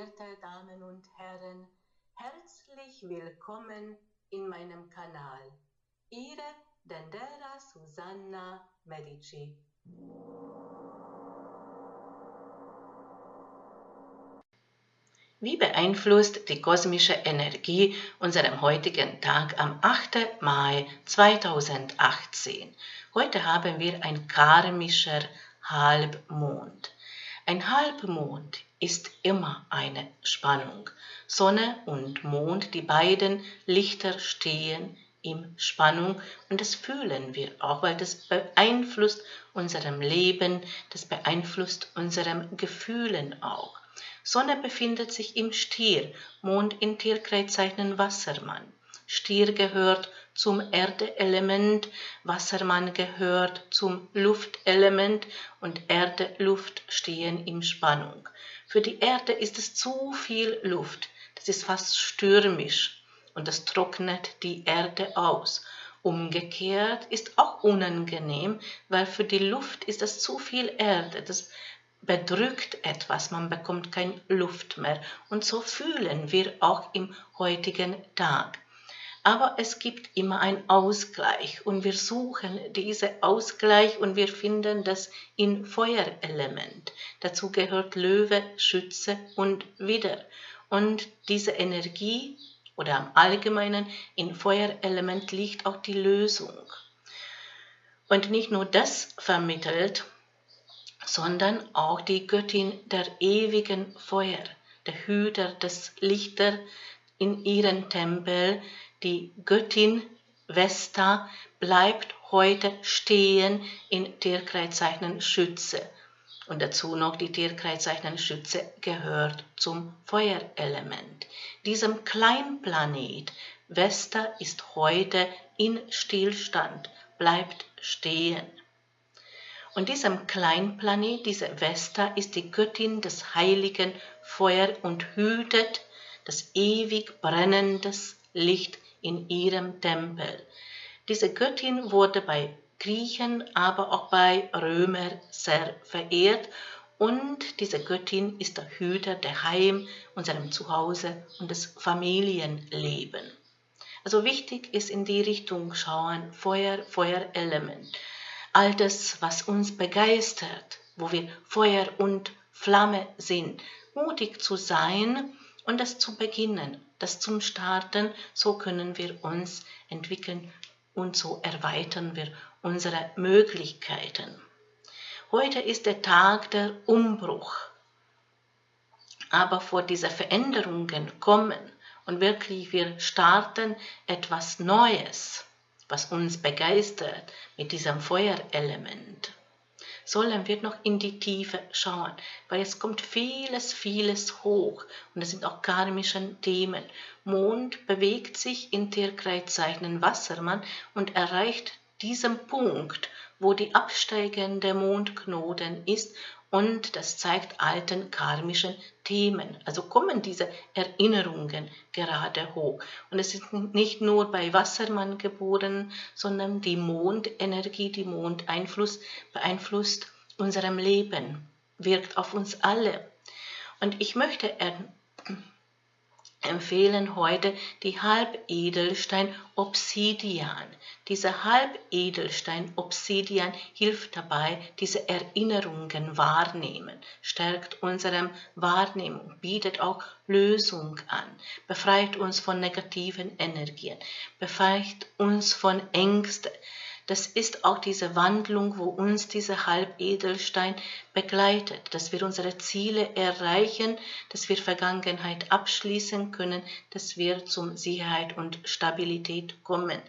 Verehrte Damen und Herren, herzlich willkommen in meinem Kanal. Ihre Dendera Susanna Medici. Wie beeinflusst die kosmische Energie unseren heutigen Tag am 8. Mai 2018? Heute haben wir ein karmischer Halbmond. Ein Halbmond ist immer eine Spannung. Sonne und Mond, die beiden Lichter stehen in Spannung und das fühlen wir auch, weil das beeinflusst unserem Leben, das beeinflusst unseren Gefühlen auch. Sonne befindet sich im Stier, Mond in Tierkreiszeichen Wassermann. Stier gehört zum Erdeelement, Wassermann gehört zum Luftelement und Erde, Luft stehen in Spannung. Für die Erde ist es zu viel Luft, das ist fast stürmisch und das trocknet die Erde aus. Umgekehrt ist auch unangenehm, weil für die Luft ist es zu viel Erde, das bedrückt etwas, man bekommt keine Luft mehr und so fühlen wir auch im heutigen Tag. Aber es gibt immer einen Ausgleich und wir suchen diesen Ausgleich und wir finden das in Feuerelement. Dazu gehört Löwe, Schütze und Widder. Und diese Energie oder im Allgemeinen in Feuerelement liegt auch die Lösung. Und nicht nur das vermittelt, sondern auch die Göttin der ewigen Feuer, der Hüter des Lichter in ihren Tempel. Die Göttin Vesta bleibt heute stehen in Tierkreiszeichen Schütze. Und dazu noch die Tierkreiszeichen Schütze gehört zum Feuerelement. Diesem Kleinplanet Vesta ist heute in Stillstand, bleibt stehen. Und diesem Kleinplanet, diese Vesta, ist die Göttin des heiligen Feuers und hütet das ewig brennende Licht in ihrem Tempel. Diese Göttin wurde bei Griechen, aber auch bei Römern sehr verehrt und diese Göttin ist der Hüter der Heim, unserem Zuhause und des Familienlebens. Also wichtig ist in die Richtung schauen, Feuer, Feuerelement. All das, was uns begeistert, wo wir Feuer und Flamme sind, mutig zu sein und das zu beginnen. Das zum Starten, so können wir uns entwickeln und so erweitern wir unsere Möglichkeiten. Heute ist der Tag der Umbruch, aber vor diese Veränderungen kommen und wirklich wir starten etwas Neues, was uns begeistert mit diesem Feuerelement. Sollen wir noch in die Tiefe schauen, weil es kommt vieles, vieles hoch und es sind auch karmische Themen. Mond bewegt sich in Tierkreiszeichen Wassermann und erreicht diesen Punkt, wo die absteigende Mondknoten ist und das zeigt alten karmischen Themen. Also kommen diese Erinnerungen gerade hoch. Und es ist nicht nur bei Wassermann geboren, sondern die Mondenergie, die Mondeinfluss beeinflusst unserem Leben, wirkt auf uns alle. Und ich möchte empfehlen heute die Halbedelstein-Obsidian. Dieser Halbedelstein-Obsidian hilft dabei, diese Erinnerungen wahrnehmen, stärkt unsere Wahrnehmung, bietet auch Lösung an, befreit uns von negativen Energien, befreit uns von Ängsten. Das ist auch diese Wandlung, wo uns dieser Halbedelstein begleitet, dass wir unsere Ziele erreichen, dass wir Vergangenheit abschließen können, dass wir zur Sicherheit und Stabilität kommen.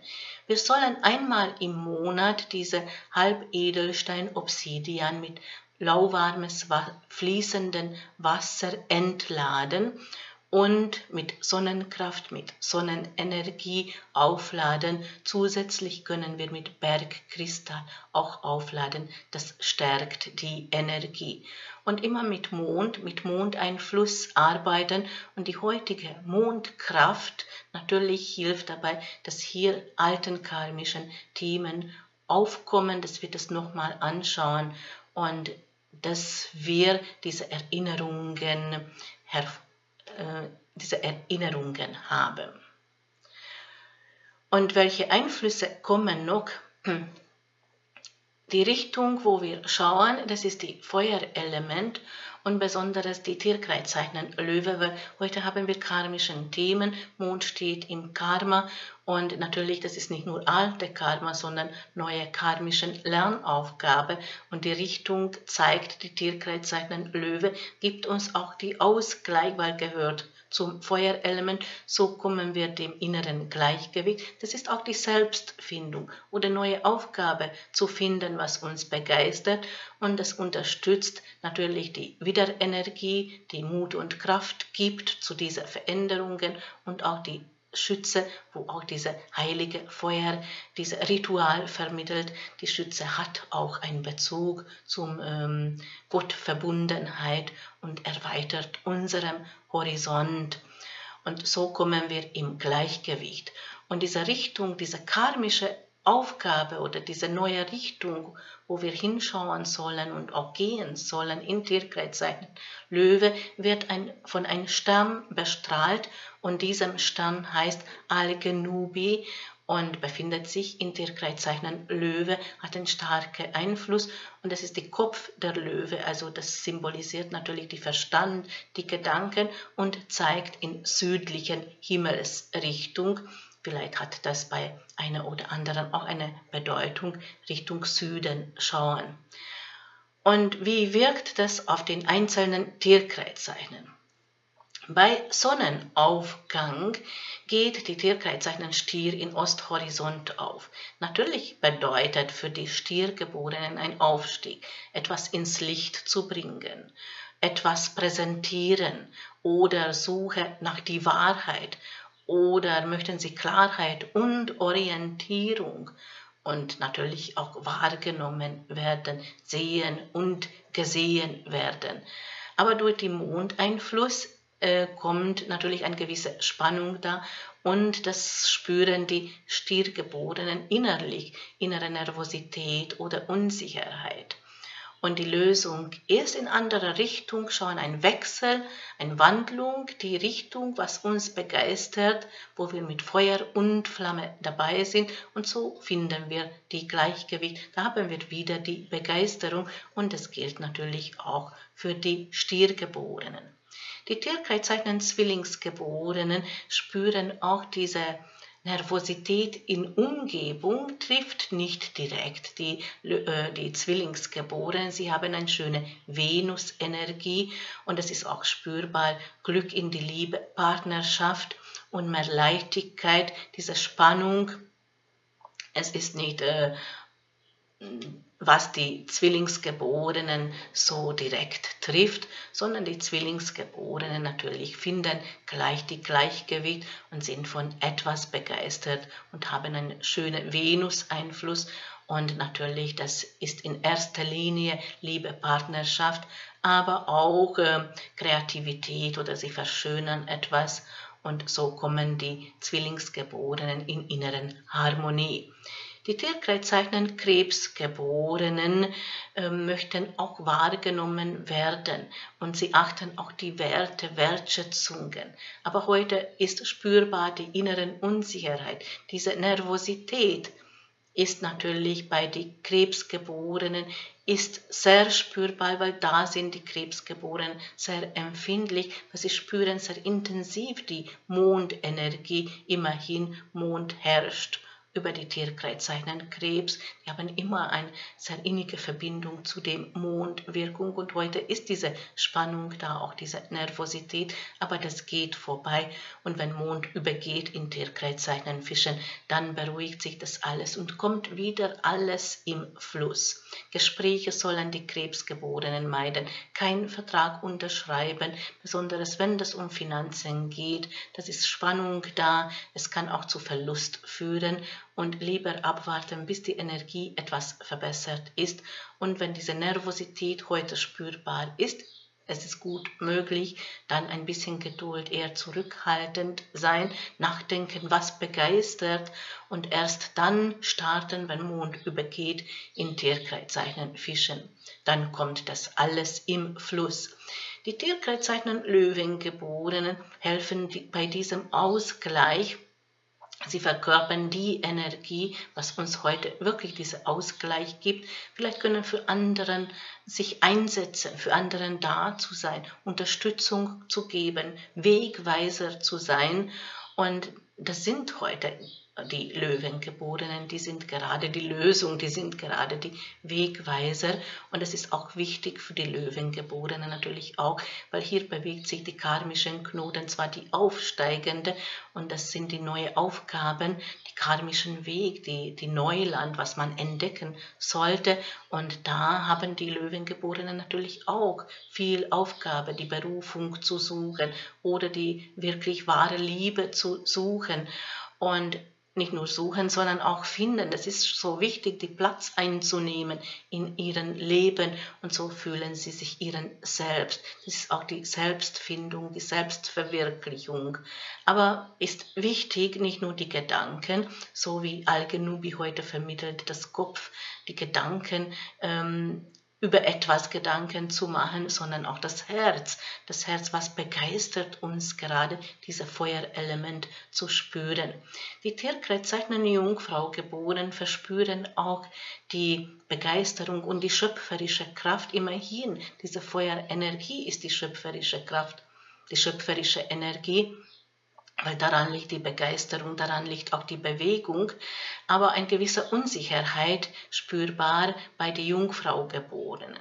Wir sollen einmal im Monat diese Halbedelstein-Obsidian mit lauwarmes, fließendem Wasser entladen und mit Sonnenkraft, mit Sonnenenergie aufladen. Zusätzlich können wir mit Bergkristall auch aufladen. Das stärkt die Energie. Und immer mit Mondeinfluss arbeiten. Und die heutige Mondkraft natürlich hilft dabei, dass hier alten karmischen Themen aufkommen, dass wir das nochmal anschauen und dass wir diese Erinnerungen hervorheben. diese Erinnerungen habe. Und welche Einflüsse kommen noch? Die Richtung, wo wir schauen, das ist die Feuerelement und besonders die Tierkreiszeichen Löwe, weil heute haben wir karmischen Themen, Mond steht im Karma und natürlich, das ist nicht nur alte Karma, sondern neue karmischen Lernaufgabe und die Richtung zeigt die Tierkreiszeichen Löwe, gibt uns auch die Ausgleich, weil gehört zum Feuerelement, so kommen wir dem inneren Gleichgewicht. Das ist auch die Selbstfindung oder neue Aufgabe zu finden, was uns begeistert und das unterstützt natürlich die Wiederenergie, die Mut und Kraft gibt zu diesen Veränderungen und auch die Schütze, wo auch diese heilige Feuer, dieses Ritual vermittelt. Die Schütze hat auch einen Bezug zum Gottverbundenheit und erweitert unseren Horizont. Und so kommen wir im Gleichgewicht. Und diese Richtung, diese karmische Aufgabe oder diese neue Richtung, wo wir hinschauen sollen und auch gehen sollen in Tierkreiszeichen Löwe, wird von einem Stamm bestrahlt und diesem Stamm heißt Al-Genubi und befindet sich in Tierkreiszeichen Löwe, hat einen starken Einfluss und das ist der Kopf der Löwe, also das symbolisiert natürlich den Verstand, die Gedanken und zeigt in südlichen Himmelsrichtung. Vielleicht hat das bei einer oder anderen auch eine Bedeutung, Richtung Süden schauen. Und wie wirkt das auf den einzelnen Tierkreiszeichen? Bei Sonnenaufgang geht die Tierkreiszeichen Stier in Osthorizont auf. Natürlich bedeutet für die Stiergeborenen ein Aufstieg, etwas ins Licht zu bringen, etwas präsentieren oder Suche nach der Wahrheit. Oder möchten Sie Klarheit und Orientierung und natürlich auch wahrgenommen werden, sehen und gesehen werden. Aber durch den Mondeinfluss kommt natürlich eine gewisse Spannung da und das spüren die Stiergeborenen innerlich, innere Nervosität oder Unsicherheit. Und die Lösung ist in anderer Richtung, schauen, ein Wechsel, eine Wandlung, die Richtung, was uns begeistert, wo wir mit Feuer und Flamme dabei sind. Und so finden wir die Gleichgewicht. Da haben wir wieder die Begeisterung und das gilt natürlich auch für die Stiergeborenen. Die Tierkreiszeichen Zwillingsgeborenen spüren auch diese Nervosität in Umgebung trifft nicht direkt die Zwillingsgeborenen. Sie haben eine schöne Venus-Energie und das ist auch spürbar. Glück in die Liebe, Partnerschaft und mehr Leichtigkeit, diese Spannung. Es ist nicht, was die Zwillingsgeborenen so direkt trifft, sondern die Zwillingsgeborenen natürlich finden gleich die Gleichgewicht und sind von etwas begeistert und haben einen schönen Venus-Einfluss und natürlich, das ist in erster Linie Liebe, Partnerschaft, aber auch Kreativität oder sie verschönern etwas und so kommen die Zwillingsgeborenen in inneren Harmonie. Die Tierkreiszeichen Krebsgeborenen möchten auch wahrgenommen werden und sie achten auch die Werte, Wertschätzungen. Aber heute ist spürbar die innere Unsicherheit, diese Nervosität ist natürlich bei den Krebsgeborenen ist sehr spürbar, weil da sind die Krebsgeborenen sehr empfindlich, weil sie spüren sehr intensiv die Mondenergie, immerhin Mond herrscht über die Tierkreiszeichen Krebs. Die haben immer eine sehr innige Verbindung zu der Mondwirkung und heute ist diese Spannung da, auch diese Nervosität, aber das geht vorbei und wenn Mond übergeht in Tierkreiszeichen Fischen, dann beruhigt sich das alles und kommt wieder alles im Fluss. Gespräche sollen die Krebsgeborenen meiden, keinen Vertrag unterschreiben, besonders wenn es um Finanzen geht, das ist Spannung da, es kann auch zu Verlust führen. Und lieber abwarten, bis die Energie etwas verbessert ist. Und wenn diese Nervosität heute spürbar ist, es ist gut möglich, dann ein bisschen Geduld, eher zurückhaltend sein, nachdenken, was begeistert und erst dann starten, wenn Mond übergeht in Tierkreiszeichen Fischen. Dann kommt das alles im Fluss. Die Tierkreiszeichen Löwengeborenen helfen bei diesem Ausgleich. Sie verkörpern die Energie, was uns heute wirklich diesen Ausgleich gibt. Vielleicht können für anderen sich einsetzen, für anderen da zu sein, Unterstützung zu geben, Wegweiser zu sein. Und das sind heute die Löwengeborenen, die sind gerade die Lösung, die sind gerade die Wegweiser. Und das ist auch wichtig für die Löwengeborenen natürlich auch, weil hier bewegt sich die karmischen Knoten, zwar die aufsteigende, und das sind die neuen Aufgaben, die karmischen Weg, die Neuland, was man entdecken sollte. Und da haben die Löwengeborenen natürlich auch viel Aufgabe, die Berufung zu suchen oder die wirklich wahre Liebe zu suchen. Und nicht nur suchen, sondern auch finden. Das ist so wichtig, den Platz einzunehmen in ihrem Leben. Und so fühlen sie sich ihren Selbst. Das ist auch die Selbstfindung, die Selbstverwirklichung. Aber ist wichtig, nicht nur die Gedanken, so wie Al-Genubi heute vermittelt, das Kopf, die Gedanken, über etwas Gedanken zu machen, sondern auch das Herz, was begeistert uns gerade, dieses Feuerelement zu spüren. Die Tierkreiszeichen Jungfrau geboren verspüren auch die Begeisterung und die schöpferische Kraft. Immerhin, diese Feuerenergie ist die schöpferische Kraft, die schöpferische Energie. Weil daran liegt die Begeisterung, daran liegt auch die Bewegung, aber eine gewisse Unsicherheit spürbar bei der Jungfraugeborenen.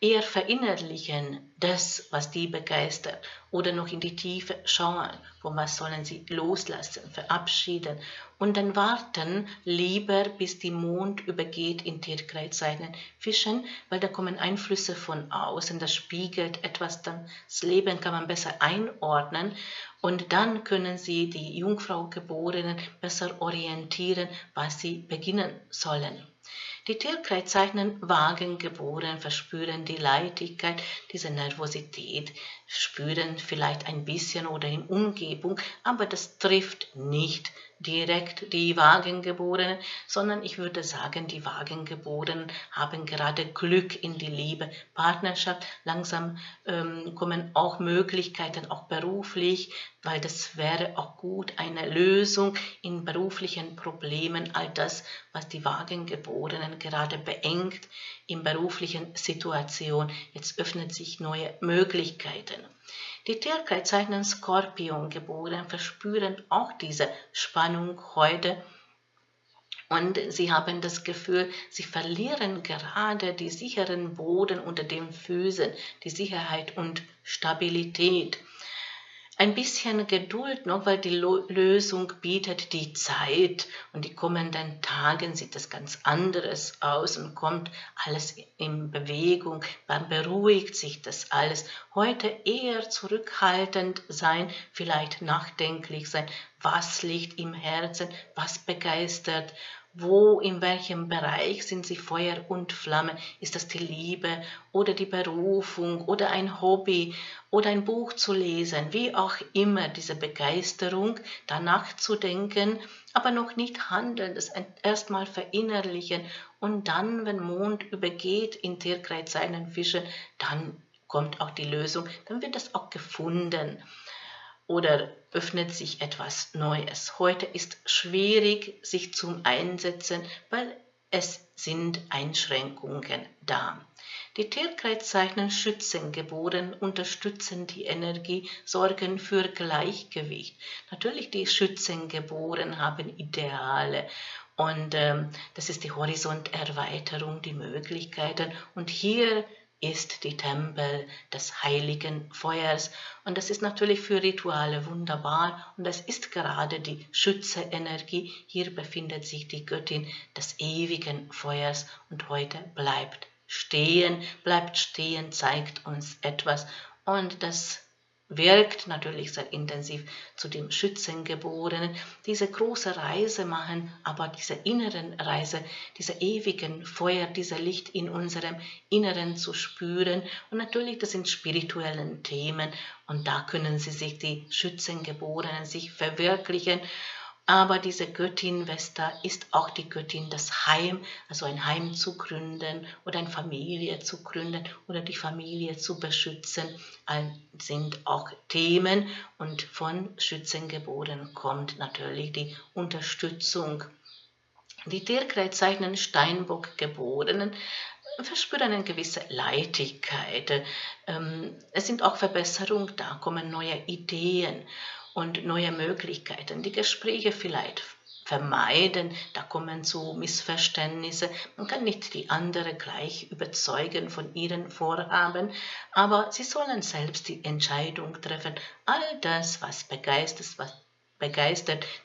Eher verinnerlichen das, was die begeistert, oder noch in die Tiefe schauen, von was sollen sie loslassen, verabschieden und dann warten lieber, bis die Mond übergeht in Tierkreiszeichen Fischen, weil da kommen Einflüsse von außen, das spiegelt etwas, das Leben kann man besser einordnen und dann können sie die Jungfraugeborenen besser orientieren, was sie beginnen sollen. Die Tierkreiszeichen Waagengeborenen verspüren die Leichtigkeit, diese Nervosität, spüren vielleicht ein bisschen oder in Umgebung, aber das trifft nicht direkt die Waagengeborenen, sondern ich würde sagen, die Waagengeborenen haben gerade Glück in die Liebe, Partnerschaft. Langsam kommen auch Möglichkeiten, auch beruflich, weil das wäre auch gut, eine Lösung in beruflichen Problemen, all das, was die Waagengeborenen gerade beengt in beruflichen Situationen. Jetzt öffnen sich neue Möglichkeiten. Die Tierkreiszeichen Skorpiongeborenen verspüren auch diese Spannung heute und sie haben das Gefühl, sie verlieren gerade den sicheren Boden unter den Füßen, die Sicherheit und Stabilität. Ein bisschen Geduld noch, weil die Lösung bietet die Zeit und die kommenden Tagen sieht das ganz anderes aus und kommt alles in Bewegung, dann beruhigt sich das alles. Heute eher zurückhaltend sein, vielleicht nachdenklich sein, was liegt im Herzen, was begeistert. Wo, in welchem Bereich sind sie Feuer und Flamme? Ist das die Liebe oder die Berufung oder ein Hobby oder ein Buch zu lesen? Wie auch immer, diese Begeisterung, danach zu denken, aber noch nicht handeln, das erstmal verinnerlichen und dann, wenn Mond übergeht in Tierkreiszeichen Fische, dann kommt auch die Lösung, dann wird das auch gefunden. Oder öffnet sich etwas Neues. Heute ist schwierig, sich zum Einsetzen, weil es sind Einschränkungen da. Die Tierkreiszeichen Schützengeboren unterstützen die Energie, sorgen für Gleichgewicht. Natürlich die Schützengeboren haben Ideale. Und das ist die Horizonterweiterung, die Möglichkeiten. Und hier ist die Tempel des heiligen Feuers und das ist natürlich für Rituale wunderbar und das ist gerade die Schütze-Energie. Hier befindet sich die Göttin des ewigen Feuers und heute bleibt stehen, zeigt uns etwas und das wirkt natürlich sehr intensiv zu dem Schützengeborenen, diese große Reise machen, aber diese inneren Reise, diese ewigen Feuer, dieser Licht in unserem Inneren zu spüren und natürlich das sind spirituelle Themen und da können sie sich, die Schützengeborenen, sich verwirklichen Aber diese Göttin Vesta ist auch die Göttin des Heims, also ein Heim zu gründen oder eine Familie zu gründen oder die Familie zu beschützen, sind auch Themen, und von Schützengeboren kommt natürlich die Unterstützung. Die Tierkreiszeichen Steinbock geborenen verspüren eine gewisse Leichtigkeit. Es sind auch Verbesserungen, da kommen neue Ideen und neue Möglichkeiten, die Gespräche vielleicht vermeiden, da kommen zu Missverständnisse. Man kann nicht die anderen gleich überzeugen von ihren Vorhaben, aber sie sollen selbst die Entscheidung treffen. All das, was begeistert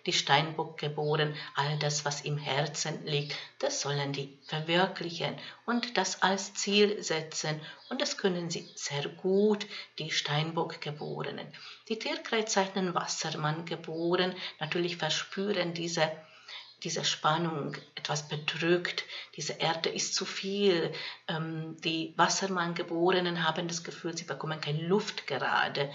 die Steinbock geboren, all das, was im Herzen liegt, das sollen die verwirklichen und das als Ziel setzen, und das können sie sehr gut, die Steinbock geborenen. Die Tierkreiszeichen Wassermann geboren natürlich verspüren diese Spannung, etwas bedrückt, diese Erde ist zu viel. Die Wassermann-Geborenen haben das Gefühl, sie bekommen keine Luft gerade.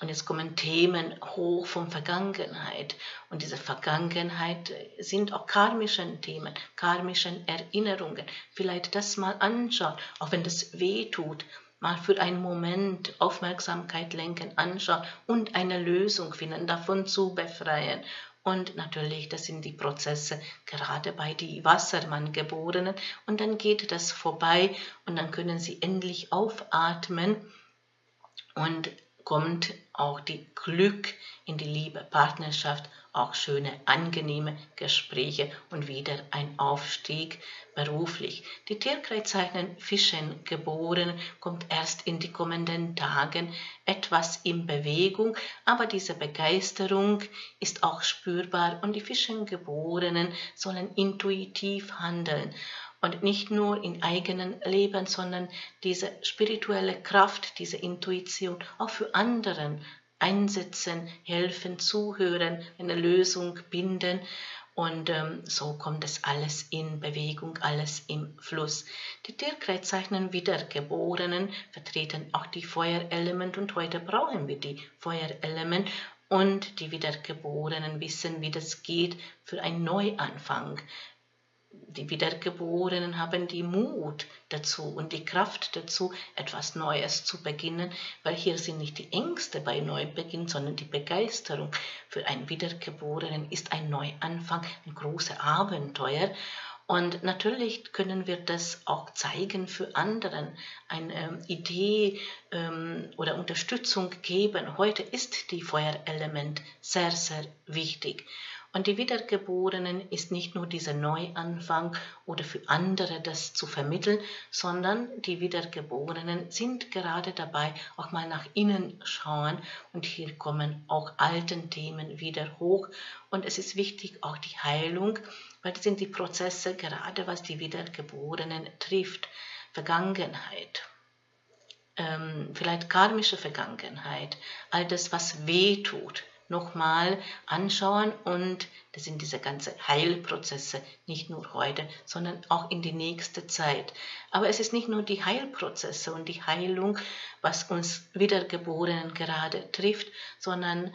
Und jetzt kommen Themen hoch von Vergangenheit. Und diese Vergangenheit sind auch karmische Themen, karmische Erinnerungen. Vielleicht das mal anschauen, auch wenn das weh tut. Mal für einen Moment Aufmerksamkeit lenken, anschauen und eine Lösung finden, davon zu befreien. Und natürlich, das sind die Prozesse, gerade bei den Wassermann-Geborenen. Und dann geht das vorbei und dann können sie endlich aufatmen und kommt auch die Glück in die Liebe, Partnerschaft, auch schöne, angenehme Gespräche und wieder ein Aufstieg beruflich. Die Tierkreiszeichen Fischen geboren kommt erst in die kommenden Tagen etwas in Bewegung, aber diese Begeisterung ist auch spürbar, und die Fischengeborenen sollen intuitiv handeln. Und nicht nur im eigenen Leben, sondern diese spirituelle Kraft, diese Intuition auch für anderen einsetzen, helfen, zuhören, eine Lösung binden. Und so kommt es alles in Bewegung, alles im Fluss. Die Tierkreiszeichen Wiedergeborenen vertreten auch die Feuerelement, und heute brauchen wir die Feuerelement. Und die Wiedergeborenen wissen, wie das geht für einen Neuanfang. Die Wiedergeborenen haben die Mut dazu und die Kraft dazu, etwas Neues zu beginnen, weil hier sind nicht die Ängste bei Neubeginn, sondern die Begeisterung. Für einen Wiedergeborenen ist ein Neuanfang ein großes Abenteuer, und natürlich können wir das auch zeigen für anderen, eine Idee oder Unterstützung geben. Heute ist die Feuerelement sehr, sehr wichtig. Und die Wiedergeborenen ist nicht nur dieser Neuanfang oder für andere das zu vermitteln, sondern die Wiedergeborenen sind gerade dabei, auch mal nach innen schauen, und hier kommen auch alte Themen wieder hoch, und es ist wichtig auch die Heilung, weil das sind die Prozesse gerade, was die Wiedergeborenen trifft, Vergangenheit. Vielleicht karmische Vergangenheit, all das, was weh tut. Nochmal anschauen, und das sind diese ganzen Heilprozesse, nicht nur heute, sondern auch in die nächste Zeit. Aber es ist nicht nur die Heilprozesse und die Heilung, was uns Wiedergeborenen gerade trifft, sondern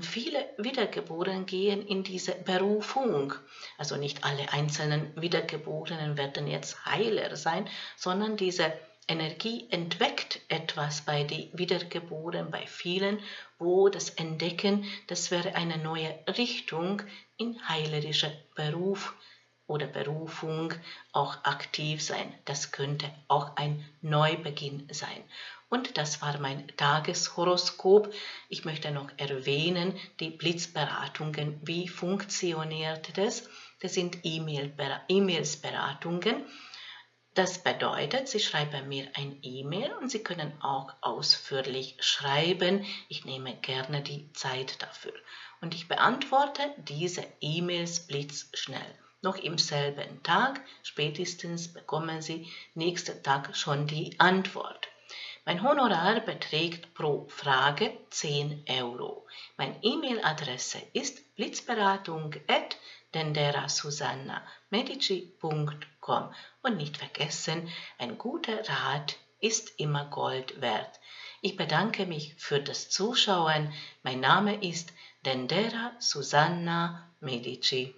viele Wiedergeborenen gehen in diese Berufung. Also nicht alle einzelnen Wiedergeborenen werden jetzt Heiler sein, sondern diese Energie entweckt etwas bei den Wiedergeborenen, bei vielen, wo das Entdecken, das wäre eine neue Richtung in heilerischer Beruf oder Berufung auch aktiv sein. Das könnte auch ein Neubeginn sein. Und das war mein Tageshoroskop. Ich möchte noch erwähnen, die Blitzberatungen, wie funktioniert das? Das sind E-Mails Beratungen. Das bedeutet, Sie schreiben mir ein E-Mail, und Sie können auch ausführlich schreiben. Ich nehme gerne die Zeit dafür. Und ich beantworte diese E-Mails blitzschnell. Noch im selben Tag, spätestens bekommen Sie nächsten Tag schon die Antwort. Mein Honorar beträgt pro Frage 10 Euro. Meine E-Mail-Adresse ist blitzberatung@denderasusanna-medici.com. Und nicht vergessen, ein guter Rat ist immer Gold wert. Ich bedanke mich für das Zuschauen. Mein Name ist Dendera Susanna Medici.